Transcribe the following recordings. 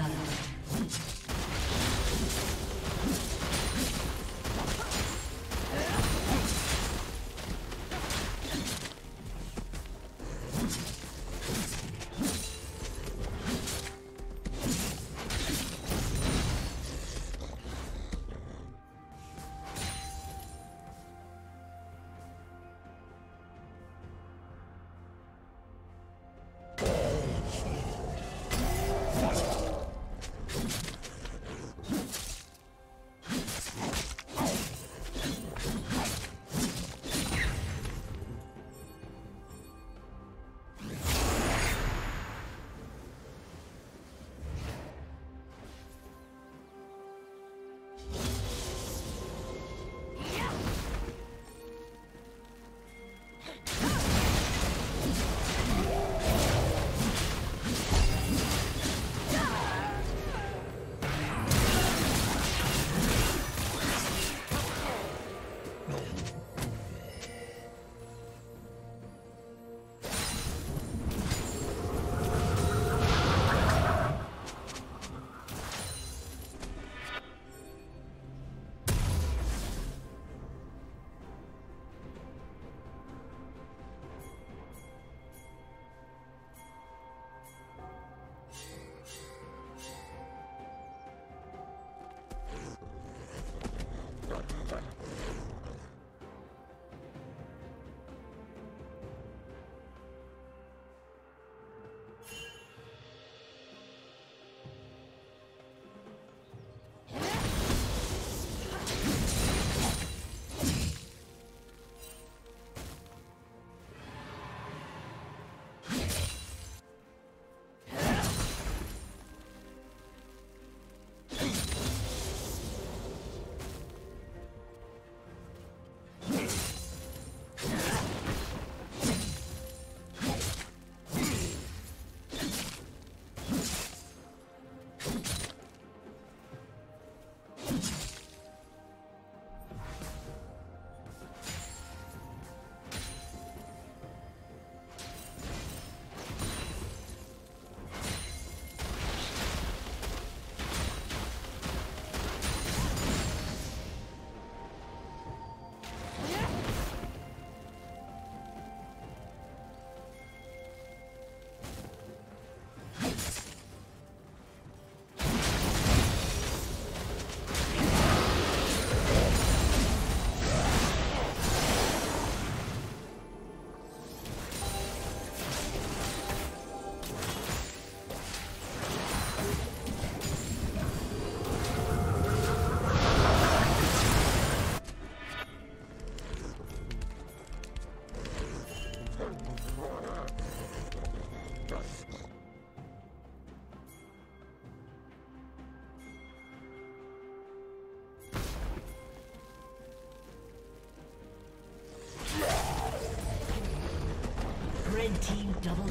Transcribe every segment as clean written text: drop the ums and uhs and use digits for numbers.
blood. Team double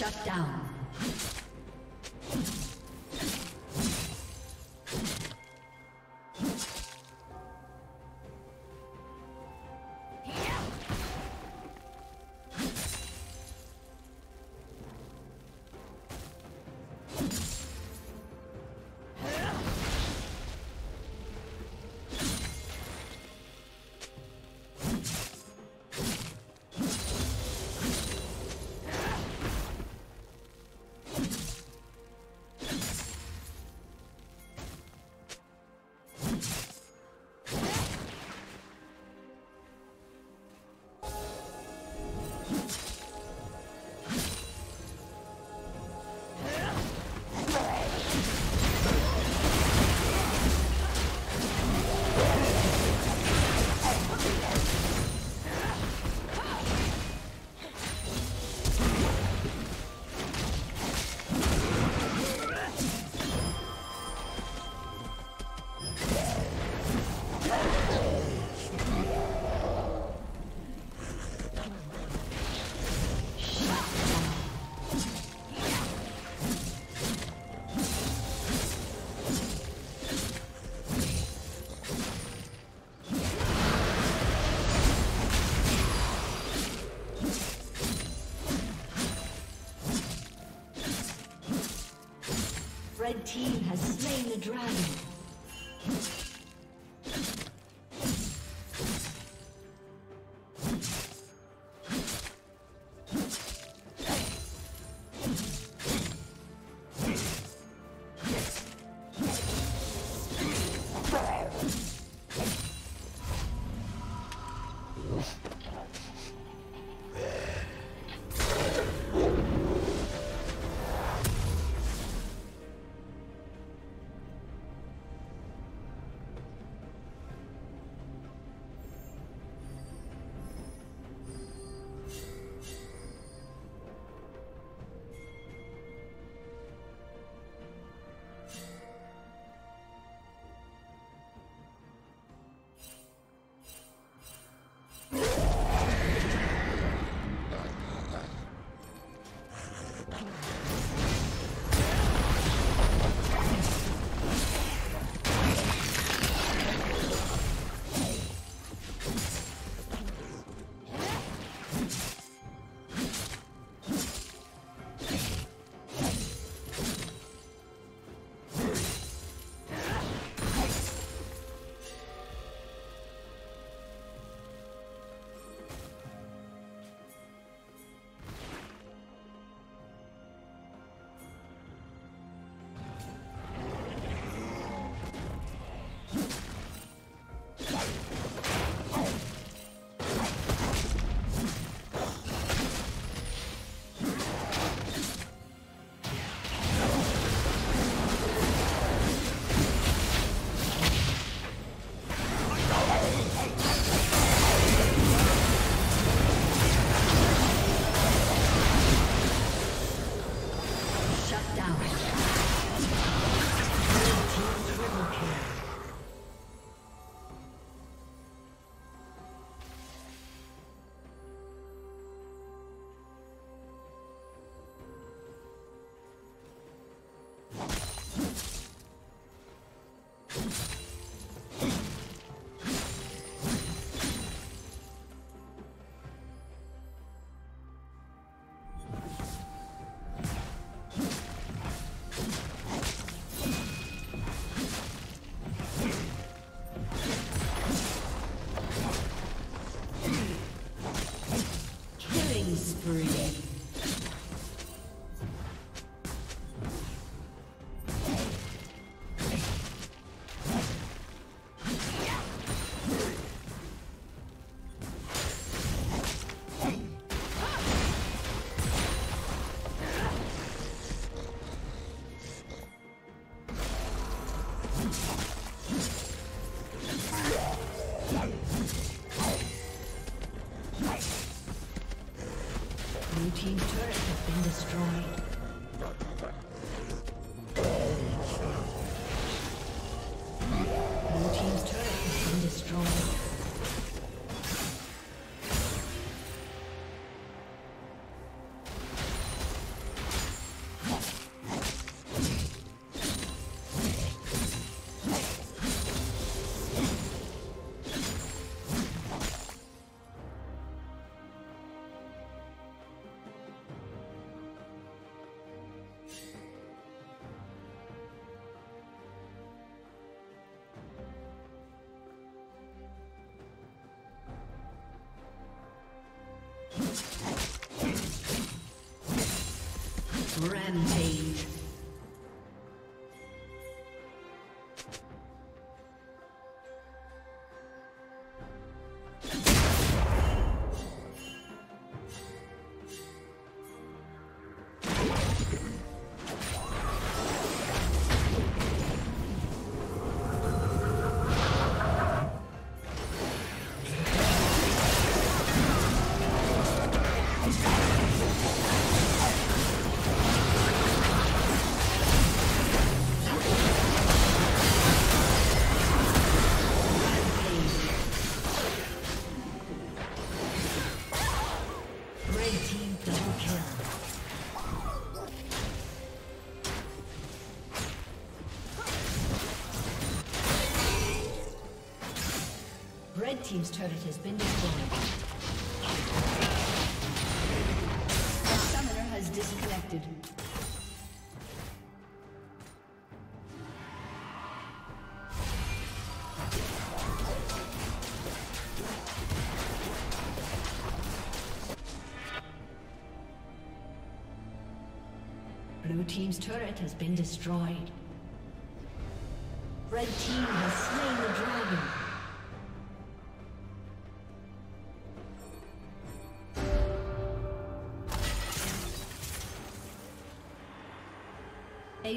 Shut down. The red team has slain the dragon. Team's turret has been destroyed. Rampage. Red Team's turret has been destroyed. The summoner has disconnected. Blue Team's turret has been destroyed. Red Team has slain the dragon. A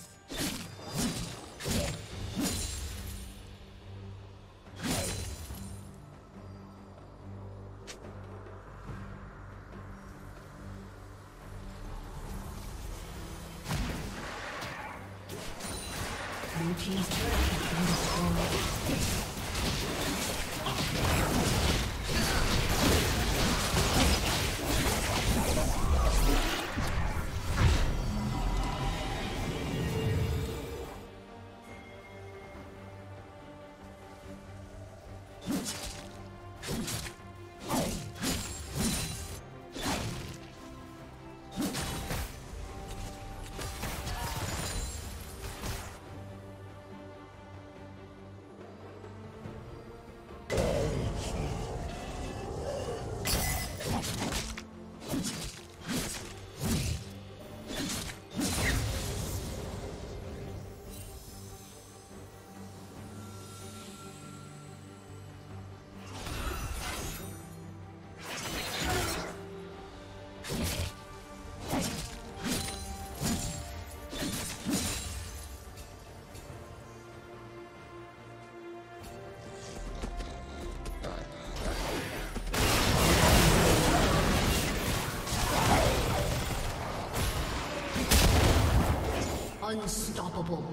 Unstoppable.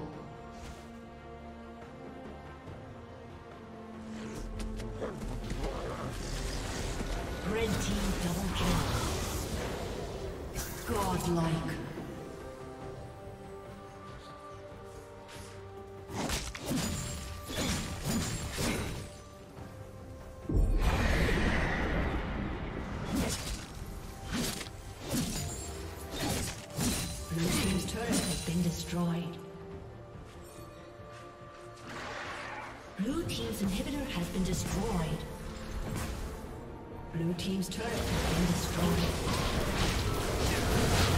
Red Team double kill. Godlike. Blue Team's turret has been destroyed. Blue team's inhibitor has been destroyed. Blue team's turret has been destroyed.